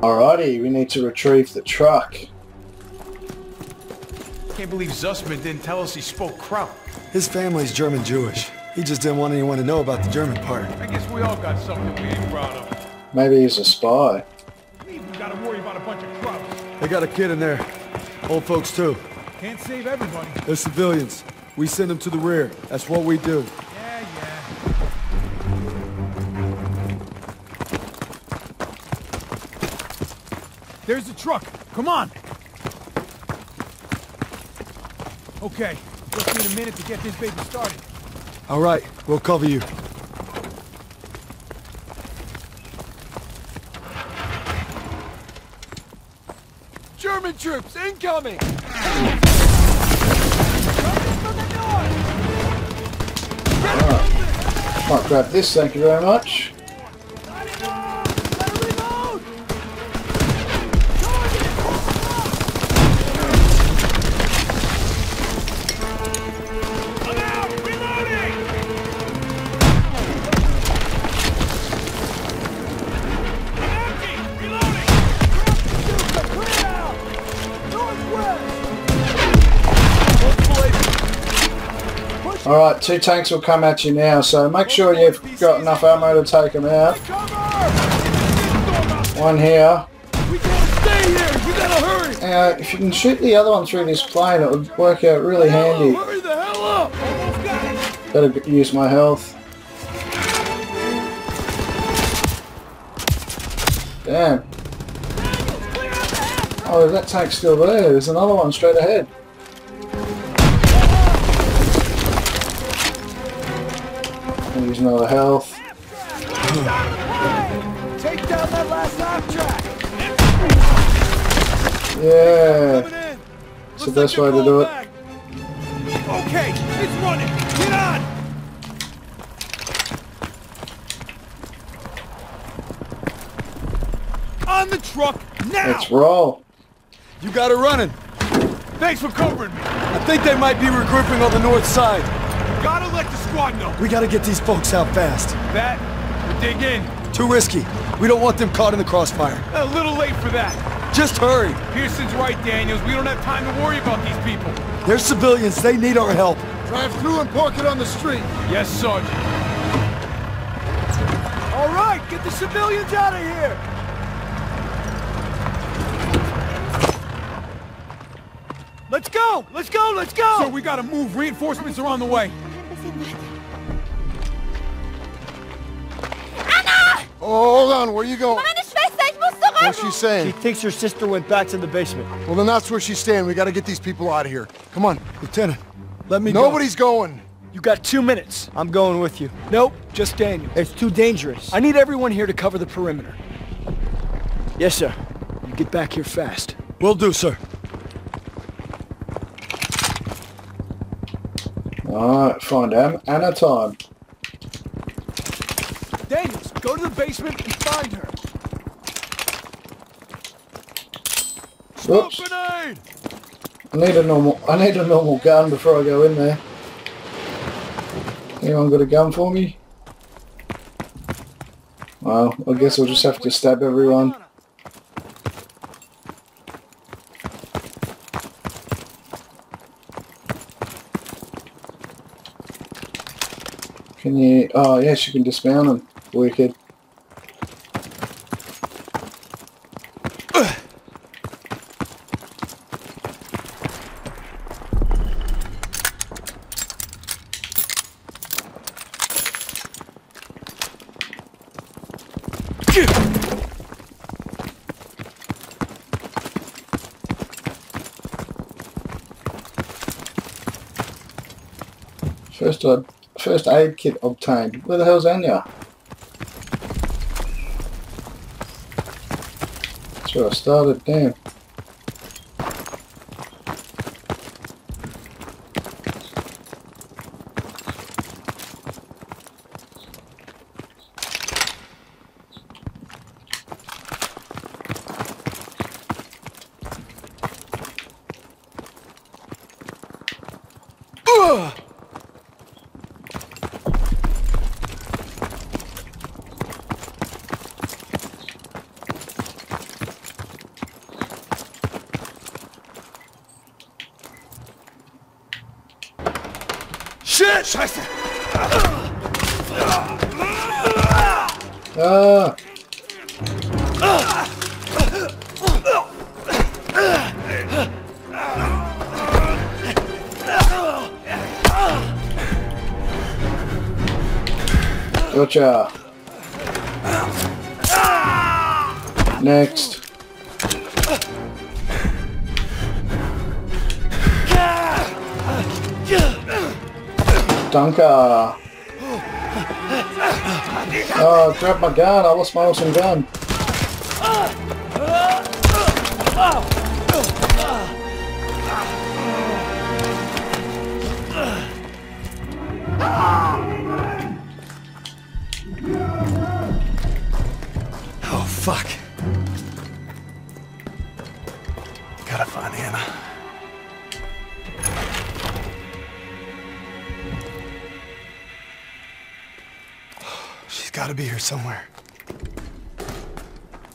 Alrighty, we need to retrieve the truck. Can't believe Zussman didn't tell us he spoke Kraut. His family's German Jewish. He just didn't want anyone to know about the German part. I guess we all got something we ain't proud of. Maybe he's a spy. We gotta worry about a bunch of Krauts. They got a kid in there. Old folks too. Can't save everybody. They're civilians. We send them to the rear. That's what we do. There's the truck. Come on. Okay. Just need a minute to get this baby started. All right. We'll cover you. German troops incoming! Alright. Might grab this. Thank you very much. Alright, two tanks will come at you now, so make sure you've got enough ammo to take them out. One here. If you can shoot the other one through this plane, it would work out really handy. Better use my health. Damn. Oh, that tank's still there. There's another one straight ahead. Use another health. Take down that last half track. Yeah. It's the best way to do it. Okay, it's running. Get on. On the truck now. Let's roll. You got it running. Thanks for covering me. I think they might be regrouping on the north side. Gotta let the squad know. We gotta get these folks out fast. That? We dig in. Too risky. We don't want them caught in the crossfire. A little late for that. Just hurry. Pearson's right, Daniels. We don't have time to worry about these people. They're civilians. They need our help. Drive through and park it on the street. Yes, Sergeant. All right, get the civilians out of here. Let's go! Let's go! Let's go! So we gotta move. Reinforcements are on the way. Anna! Oh, hold on. Where are you going? What's she saying? She thinks her sister went back to the basement. Well, then that's where she's staying. We gotta get these people out of here. Come on. Lieutenant, let me Nobody's go. Nobody's going. You got 2 minutes. I'm going with you. Nope, just Daniel. It's too dangerous. I need everyone here to cover the perimeter. Yes, sir. You get back here fast. Will do, sir. Alright, find Anna time. Daniels, go to the basement and find her. Smoke grenade! I need a normal gun before I go in there. Anyone got a gun for me? Well, I guess I'll just have to stab everyone. Can you... Oh, yes, you can dismount him. Wicked. First aid kit obtained. Where the hell's Anya? That's where I started, damn. Scheiße! Ah! Gotcha. Next. Danke. Oh, I dropped my gun. I lost my awesome gun. Oh, fuck. Gotta find Anna. She's gotta be here somewhere.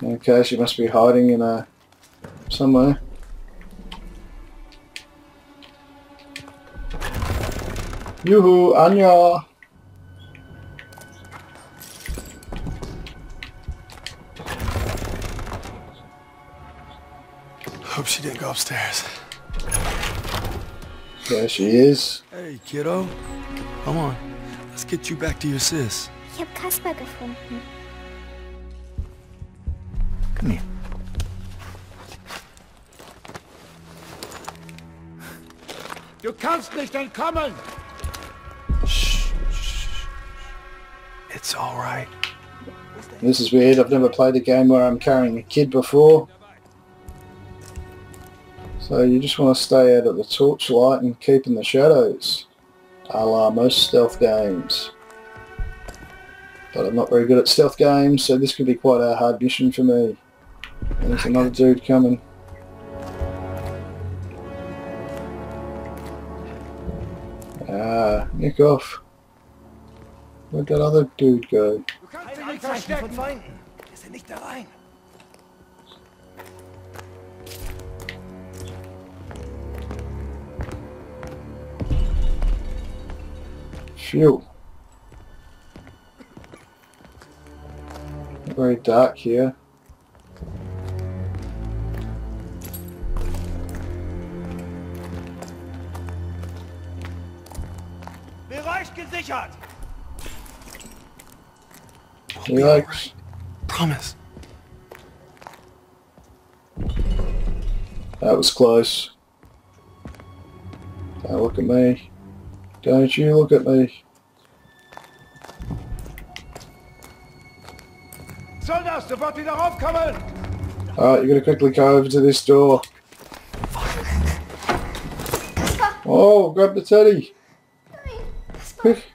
Okay, she must be hiding in a... somewhere. Yoo-hoo, Anya! Hope she didn't go upstairs. There she is. Hey, kiddo. Come on. Let's get you back to your sis. Ich hab Kasper gefunden. Come here. Du kannst nicht entkommen! Shh, shh, shh. It's alright. This is weird. I've never played a game where I'm carrying a kid before. So you just want to stay out of the torchlight and keep in the shadows, a la most stealth games. But I'm not very good at stealth games, so this could be quite a hard mission for me. And there's another dude coming. Ah, nick off. Where'd that other dude go? Phew. Very dark here. Gesichert. Yikes. Promise. That was close. Don't look at me. Don't you look at me. Alright, you gotta quickly go over to this door. Oh, grab the teddy. Quick.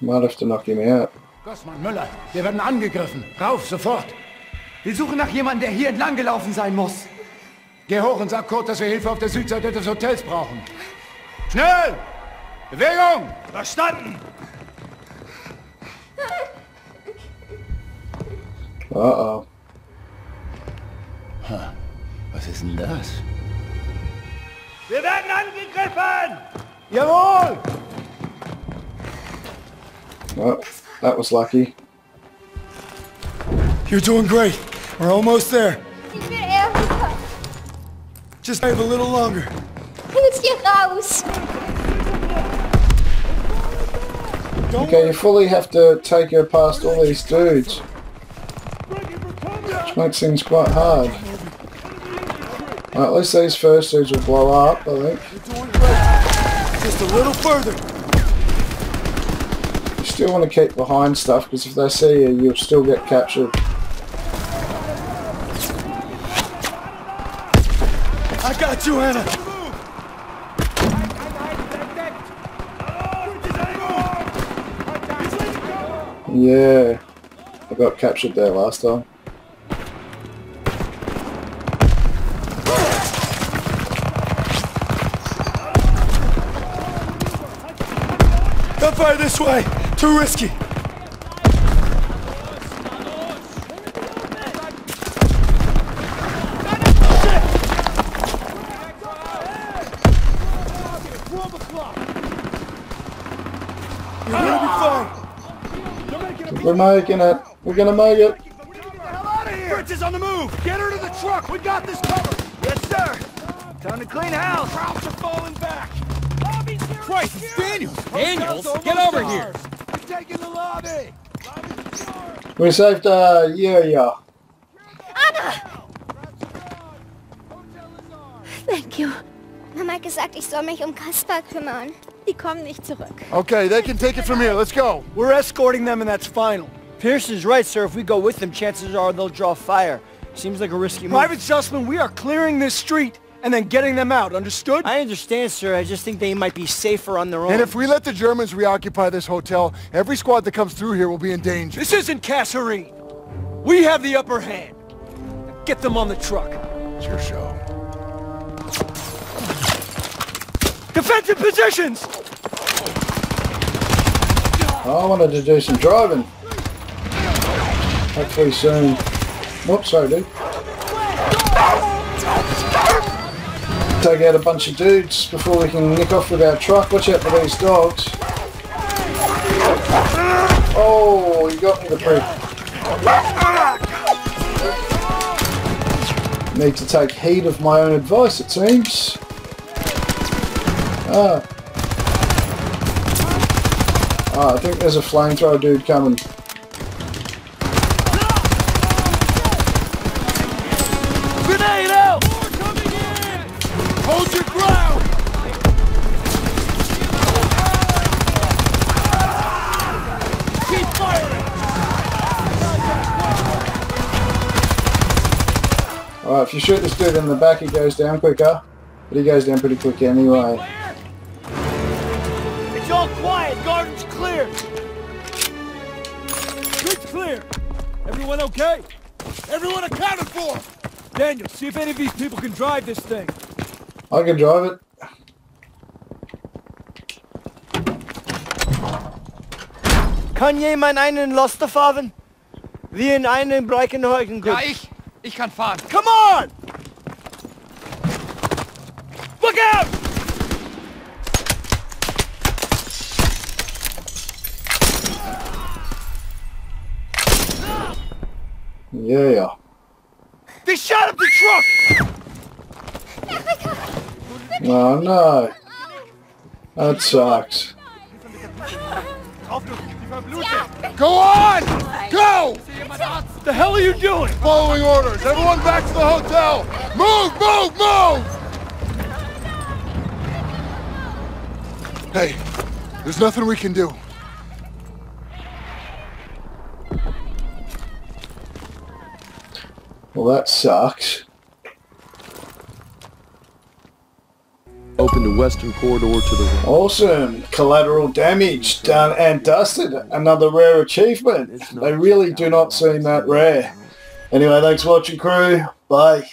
Might have to knock him out. Gosman Müller, wir werden angegriffen. Rauf, sofort. Wir suchen nach jemandem, der hier entlang gelaufen sein muss. Geh hoch und sag Kurt, dass wir Hilfe auf der Südseite des Hotels brauchen. Schnell! Bewegung! Verstanden! Uh-oh. Huh. Was ist denn das? Wir werden angegriffen! Jawohl! Well, that was lucky. You're doing great. We're almost there. Just wait a little longer. Okay, you fully have to take her past all these dudes. Which makes things quite hard. Well, at least these first dudes will blow up, I think. Just a little further. You still want to keep behind stuff, because if they see you, you'll still get captured. I got you, Anna! Yeah, I got captured there last time. Don't fire this way! Too risky! We're making it. We're gonna make it. Fritz is on the move. Get her to the truck. We got this covered. Yes, sir. Time to clean house. Crowds are falling back. Christ, it's Daniels. Daniels, get over here. We're taking the lobby. We saved yeah. Anna. Thank you. Mama hat gesagt, ich soll mich Kasper kümmern. Die kommen nicht zurück. Okay, they can take it from here. Let's go. We're escorting them and that's final. Pearson's right, sir. If we go with them, chances are they'll draw fire. Seems like a risky move. Private Zussman, we are clearing this street and then getting them out. Understood? I understand, sir. I just think they might be safer on their own. And if we let the Germans reoccupy this hotel, every squad that comes through here will be in danger. This isn't Kasserine. We have the upper hand. Now get them on the truck. It's your show. Defensive positions! I wanted to do some driving. Hopefully soon. Whoops, sorry dude. Take out a bunch of dudes before we can nick off with our truck. Watch out for these dogs. Oh, you got me the prick. Need to take heed of my own advice, it seems. Ah, I think there's a flamethrower dude coming. Grenade out! More coming in! Hold your ground! Keep firing! Alright, if you shoot this dude in the back, he goes down quicker. But he goes down pretty quick anyway. It's all quiet. Garden's clear. Street's clear. Everyone okay? Everyone accounted for. Daniel, see if any of these people can drive this thing. I can drive it. Kann jemand einen Laster fahren? Wie in einem Breckenhäugen. Ja, ich kann fahren. Come on! Look out! Yeah. They shot up the truck! Oh no. That sucks. Go on! Go! What the hell are you doing? Following orders. Everyone back to the hotel! Move! Move! Move! Hey, there's nothing we can do. Well, that sucks. Open the western corridor to the... Awesome! Collateral damage done and dusted. Another rare achievement. They really do not seem that rare. Anyway, thanks for watching, crew. Bye.